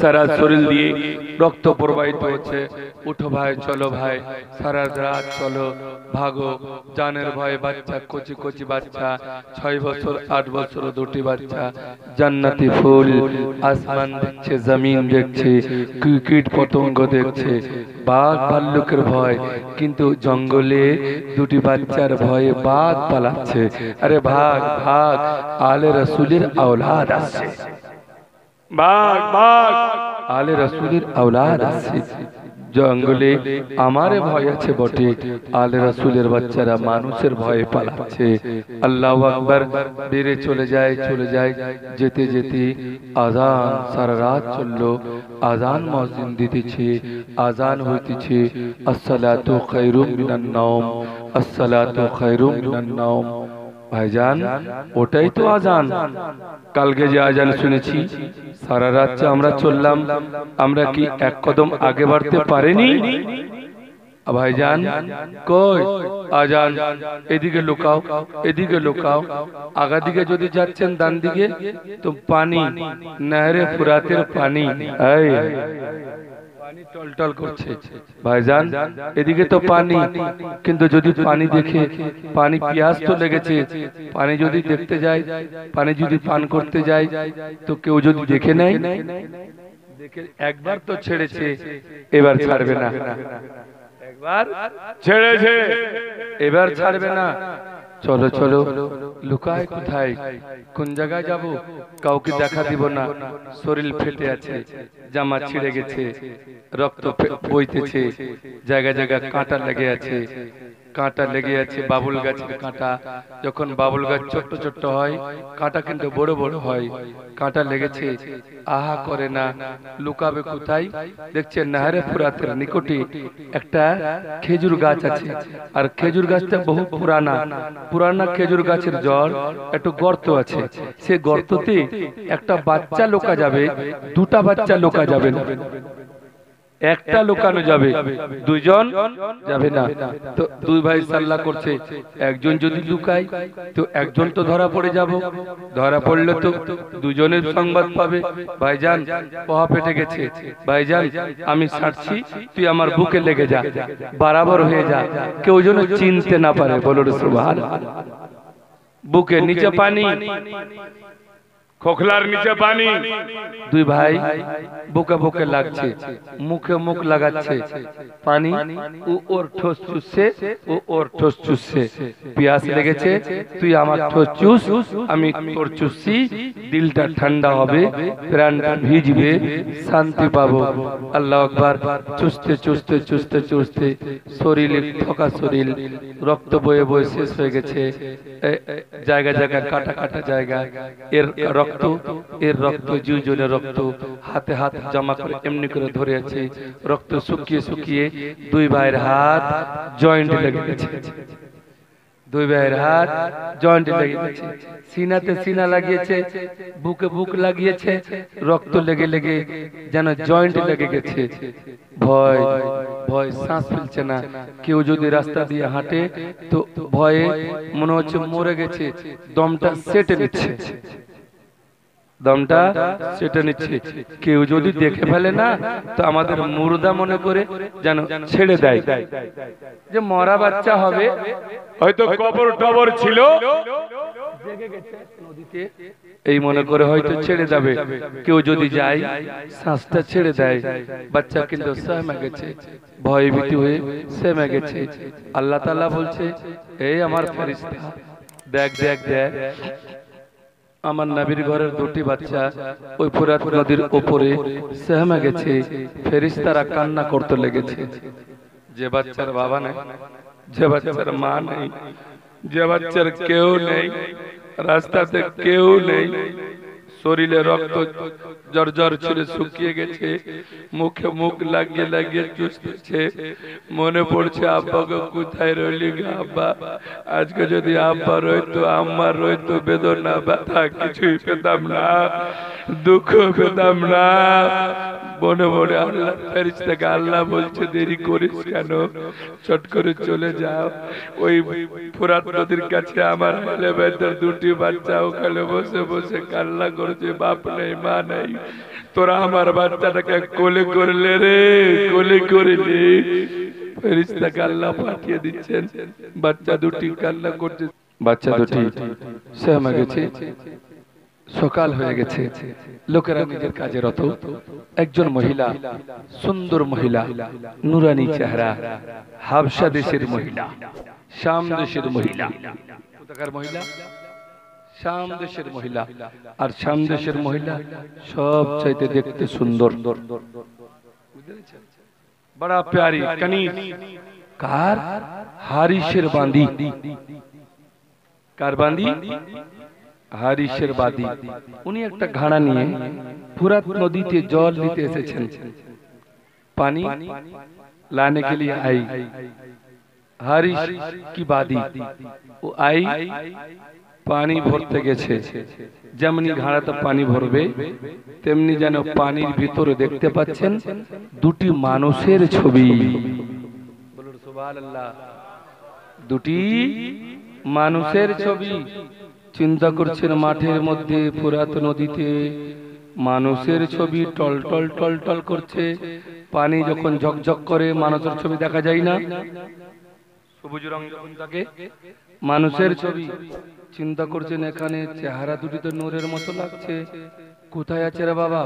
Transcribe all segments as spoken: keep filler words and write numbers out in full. सारा शरीर दिए रक्त प्रवाहित होच्छे। उठो भाई, चलो भाई, सारा रात चलो, भागो। जानेर भय बच्चा, कोची कोची बच्चा, छय बछर आठ बछर दुटी बच्चा, जन्नती फूल। आसमान देखे, जमीन देखे, कीट पतंग देखे, बाघ भाल्लुकेर भय, किन्तु जंगले दुटी बच्चार भये बाघ पालाच्छे। अरे भाग भाग, आले रसूलेर औलाद आछे। बाग बाग आले रसूलेर औलाद आछे। जंगले आमारे भय आछे बटे, आले रसूलेर बच्चारा मानुषेर भये पालाच्छे। अल्लाहु अकबर। बेरे चले जाए चले जाए जेते जेते आजान सारा रात चललो। आजान मुअज्जिन दितेछे, आजान हइतेछे। अस्सलातु खैरुम मिनान नौम, अस्सलातु खैरुम मिनान नौम। भाईजान ओटाई तो आजान। कल के जो आजान सुने सारा रात चललाम, आमरा कि एक कदम आगे बढ़ते पारेनी? भाईजान कोई आजान, एदिके लुकाओ एदिके लुकाओ। आगा दिके यदि जाच्छेन डान दिके तो पानी, नहरे फुरातेर पानी आए पानी टलटल करछे। भाईजान एदिके तो पानी, किन्तु यदि पानी देखे, पानी प्यास तो लेगेछे, पानी यदि देखते जाए, पानी यदि पान करते जाए तो केउ यदि देखे नेय, देखे एकबार तो छेड़ेछे, एबार छाड़बे ना, एकबार छेड़ेछे एबार छाड़बे ना। चलो चलो, लुकाय कोथाय, कोन जायगाय जाबो, काउके देखा दिब ना। शरीर फेटे आछे, জামা ছিড়ে গেছে, রক্ত বইতেছে, জায়গা জায়গা কাঁটা লেগে আছে, কাঁটা লেগে আছে। বাবুল গাছের কাঁটা, যখন বাবুল গাছ ছোট ছোট হয়, কাঁটা কিন্তু বড় বড় হয়। কাঁটা লেগেছে, আহা করে না, লুকাবে কোথায়? দেখছে নাহরে ফুরাতের নিকটে একটা খেজুর গাছ আছে। আর খেজুর গাছটা বহু পুরানা, পুরানা খেজুর গাছের জড় একটু গর্ত আছে। সে গর্ততে একটা বাচ্চা লোকা যাবে, দুটা বাচ্চা লোকা যাবে না, একটা লোকানো যাবে, দুইজন যাবে না। তো দুই ভাই সাল্লা করছে, একজন যদি লুকাই তো একজন তো ধরা পড়ে যাব, ধরা পড়লে তো দুজনের সংবাদ পাবে। ভাইজান পা পেটে গেছে, ভাইজান আমি ছাড়ছি, তুই আমার বুকে লেগে যা, বরাবর হয়ে যা, কেউ যেন চিনতে না পারে। বলো সুবহানাল্লাহ। বুকে নিচে পানি, खोखलार नीचे पानी। दुई भाई बोके बोके लागछे, मुखे मुख लगाछे, पानी ও ওর ঠোঁস চুষে, ও ওর ঠোঁস চুষে। प्यास लेगেছে, তুই আমার ঠোঁস চুষ, আমি তোর চুষি, দিলটা ঠান্ডা হবে, প্রাণটা ভিজবে, শান্তি পাবো। আল্লাহু আকবার। চুষতে চুষতে চুষতে চুষতে শরীরে ঠোকা শরীর, রক্ত বয়ে বয়ে শেষ হয়ে গেছে। জায়গা জায়গা কাটা কাটা জায়গা, এর রক্ত এর রক্ত জিউজনের রক্ত, হাতে হাত জমা করে এমনি করে ধরে আছে। রক্ত শুকিয়ে শুকিয়ে দুই ভাইয়ের হাত জয়েন্ট লেগে গেছে, দুই ভাইয়ের হাত জয়েন্ট লেগে গেছে। সিনাতে সিনা লাগিয়েছে, বুকে বুক লাগিয়েছে, রক্ত লেগে লেগে যেন জয়েন্ট লেগে গেছে। ভয় ভয়, শ্বাস ফেলছে না। কেউ যদি রাস্তা দিয়ে হাঁটে তো ভয়ে মনে হচ্ছে মরে গেছে, দমটা সেটে নিচ্ছে, দমটা সেটা নিচ্ছে। কেউ যদি দেখে ফেলে না তো আমাদের মুর্দা মনে করে যেন ছেড়ে দেয়, যে মরা বাচ্চা হবে, হয়তো কবর টবর ছিল এই মনে করে হয়তো ছেড়ে যাবে। কেউ যদি যায় শ্বাসটা ছেড়ে দেয়, বাচ্চা কিন্তু সেমে গেছে, ভয় ভীতি হয়ে সেমে গেছে। আল্লাহ তাআলা বলছে, এই আমার ফেরেশতা দেখ দেখ দেখ, আমার নবীর ঘরের দুটি বাচ্চা ওই ফোরাত নদীর উপরে সেমে গেছে। ফেরেশতারা কান্না করতে লেগেছে। যে বাচ্চার বাবা নেই, যে বাচ্চার মা নেই, যে বাচ্চার কেউ নেই, রাস্তাতে কেউ নেই, শরীরে রক্ত জর্জর ছিল, শুকিয়ে গেছে, মুখে মুখ লাগিয়ে লাগিয়ে চুষতেছে, মনে পড়ছে আব্বাকে কোথায় রইলি গো আব্বা, আজকে যদি আব্বা রইতো, আম্মা রইতো, বেদনা ব্যথা কিছুই পেতাম না, দুঃখ পেতাম না। মনে মনে আল্লাহ ফেরেশতাকে আল্লাহ বলছে দেরি করিস কেন চট করে চলে যাও ওই ফুরাত নদীর কাছে আমার ছেলে বেটার দুটি বাচ্চা ওখানে বসে বসে কান্না করছে বাপ নেই মা নেই তোরা আমার বাচ্চাটাকে কোলে করে লে রে কোলে করে নে ফেরেশতাকে আল্লাহ পাঠিয়ে দিচ্ছেন বাচ্চা দুটি কান্না করছে বাচ্চা দুটি সেমা গেছে সকাল হয়ে গেছে লোকেরা নিজের কাজে রত একজন মহিলা সুন্দর মহিলা নুরানি চেহারা হাবশা দেশের মহিলা শাম দেশের মহিলা কোথাকার মহিলা শাম দেশের মহিলা আর শাম দেশের মহিলা সব চাইতে দেখতে সুন্দর বড়া প্যারি কনিজ কার হারিশের বাঁধি কার বাঁধি হারিশের বাঁধি উনি একটা ঘাড়া নিয়ে फुरात नदी से जल नीते पानी लाने के लिए आई हारिश की बादी वो आई पानी भरते गेछे जेमनी घाड़ाते पानी भरबे तेमनी जेन पानीर भितरे देखते पाच्छेन दुटी मानुषेर छवि बोलुन सुबहानाल्लाह दुटी मानुषेर छवि चिंता करछेन माठेर मध्ये फुरात नदीते मानुषेर छवि टल टल टल टल करछे पानी जखन झकझक करे मानुषेर छवि देखा जाय ना सबुज रंग जखन थाके मानुषेर छवि चिंता करछेन एखाने चेहरा दुटी तो नूरेर मतो लागछे कोथाय आछे रे बाबा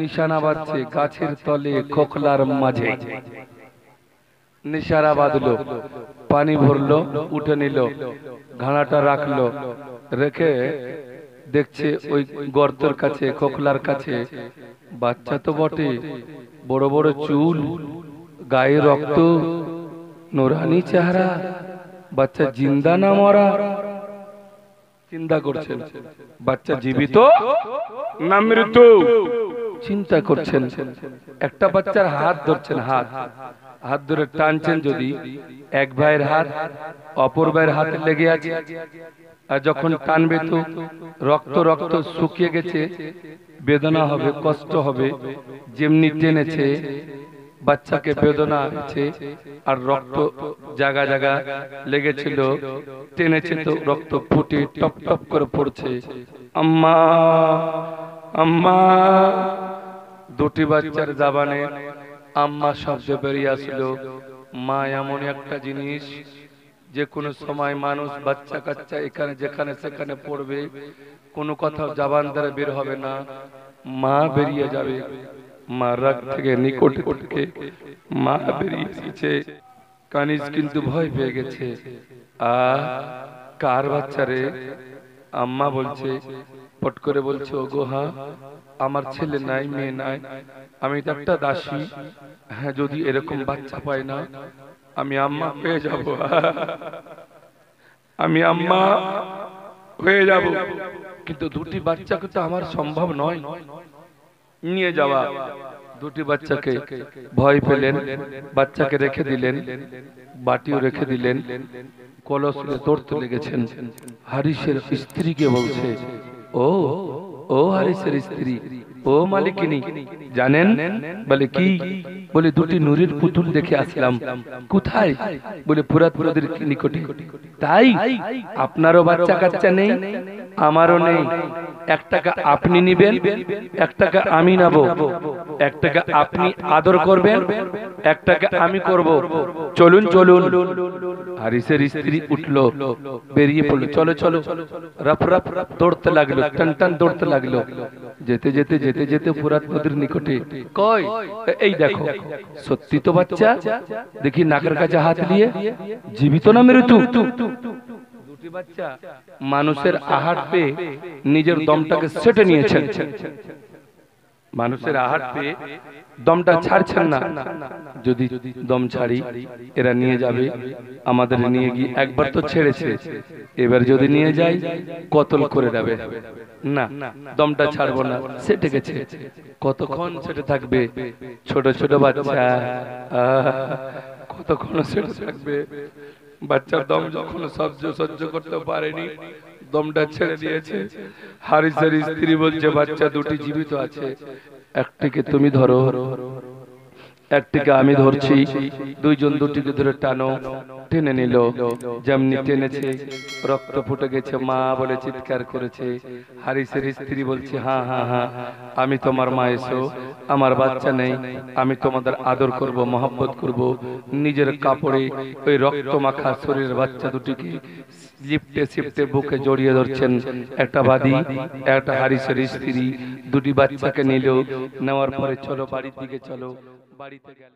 निशाना बाजछे गाछेर तले खोखलार माझे निशारा बाजलो पानी भरलो उठे निलो घानाटा राखलो रेखे দেখছে ওই গর্তের কাছে খোকলার কাছে বাচ্চা তো বটে বড় বড় চুল গায়ে রক্ত নোরানি চেহারা বাচ্চা জিন্দা না মরা চিন্তা করছেন বাচ্চা জীবিত না মৃত্যু চিন্তা করছেন একটা বাচ্চার হাত ধরছেন হাত হাত ধরে টানছেন যদি এক ভাইয়ের হাত অপর ভাইয়ের হাতে লেগে আছে আর যখন টানবে তো রক্ত রক্ত শুকিয়ে গেছে বেদনা হবে কষ্ট হবে যেমনি টেনেছে বাচ্চাকে বেদনা আছে আর রক্ত জায়গা জায়গা লেগেছিল টেনেছে তো রক্ত ফুটে টপ টপ করে পড়ছে আম্মা আম্মা দুটি বাচ্চার জাবানে আম্মা শব্দ বেরিয়ে আসলো মা এমন একটা জিনিস যে কোনো সময় মানুষ বাচ্চা কাচ্চা এখানে যেখানে সেখানে পড়বে কোনো কথা জবান দ্বারা বের হবে না মা বেরিয়ে যাবে মা রাগ থেকে নিকট থেকে মা বেরিয়ে এসেছে কানিজ কিন্তু ভয় পেয়ে গেছে আ কার বাচ্চারে আম্মা বলছে পট করে বলছে ওগো হ্যাঁ আমার ছেলে নাই মেয়ে নাই আমি তো একটা দাসী হ্যাঁ যদি এরকম বাচ্চা পাই না আমি আম্মা হয়ে যাব আমি আম্মা হয়ে যাব কিন্তু দুটি বাচ্চাকে তো আমার সম্ভব নয় নিয়ে যাওয়া দুটি বাচ্চাকে ভয় পেলেন বাচ্চাকে রেখে দিলেন বাটিও রেখে দিলেন কলস নিয়ে দৌড়তে লেগেছেন হারিশের স্ত্রীকে বলছে ও ও হারিশের স্ত্রী ও মালিকিনী জানেন বলে কি বলে দুটি নুরির পুতুল দেখে আসলাম কোথায় বলে পুরাত নদীর নিকটে তাই আপনারও বাচ্চা কাচ্চা নেই আমারও নেই এক টাকা আপনি নেবেন এক টাকা আমি নেব এক টাকা আপনি আদর করবেন এক টাকা আমি করব চলুন চলুন হারিসের স্ত্রী উঠলো বেরিয়ে পড়লো চলো চলো রাপ রাপ দৌড়তে লাগলো টান টান দৌড়তে লাগলো যেতে যেতে যেতে যেতে ফুরাত নদীর নিকটে কই এই দেখো সত্যি তো বাচ্চা দেখি নাকের কাছে হাত দিয়ে জীবিত না মৃত্যু দুটি বাচ্চা মানুষের আহার পেয়ে নিজের দমটাকে সেটে নিয়েছে মানুষের আহার পেয়ে দমটা ছাড়ছেন না যদি দম ছাড়ি এরা নিয়ে যাবে আমাদের নিয়ে গিয়ে একবার তো ছেড়েছে এবার যদি নিয়ে যাই কতল করে দেবে না দমটা ছাড়বো না সেটে গেছে কতক্ষণ সেটে থাকবে ছোট ছোট বাচ্চা কতক্ষণ সেটে থাকবে বাচ্চার দম যখন সহ্য সহ্য করতে পারেনি দমটা ছেড়ে দিয়েছে। হারিসের স্ত্রী বলছে, বাচ্চা দুটি জীবিত আছে, একটিকে তুমি ধরো, একটিকে আমি ধরছি, দুইজন দুটিকে ধরে টানো। টেনে নিল, যেমনি টেনেছে রক্ত ফুটে গেছে, মা বলে চিৎকার করেছে। হারিসের স্ত্রী বলছে, হ্যাঁ হ্যাঁ হ্যাঁ আমি তোমার মা, এসো, আমার বাচ্চা নেই, আমি তোমাদের আদর করব, মহব্বত করব। নিজের কাপড়ে ওই রক্ত মাখা শরীরের বাচ্চা দুটিকে লিপটে সিপটে বুকে জড়িয়ে ধরছেন। একটা বাদী, একটা হারিসের স্ত্রী, দুটি বাচ্চাকে নিল। নেওয়ার পরে চলো বাড়ির দিকে চলো, বাড়িতে গেল।